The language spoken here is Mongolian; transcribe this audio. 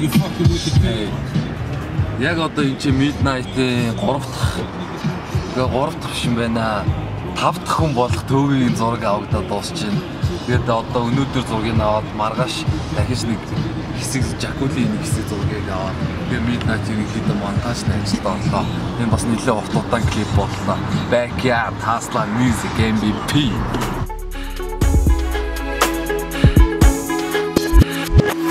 you're fucking with the band. Яг одоо энэ чи Midnight-ийн 3 дахь шин байна. 5 дахь хүн болох төвийн зураг авагдаад дуусчихна. Тэгээд одоо өнөөдөр зургийг аваад маргааш дахиж нэг хэсэг жакулийн нэг хэсэг зургийг аваад тэгээд Midnight-ийн хитэ монтажны ажилд орлоо. Энэ бас нэлээд урт удаан клип боллоо. Backyard Hustler Music MVP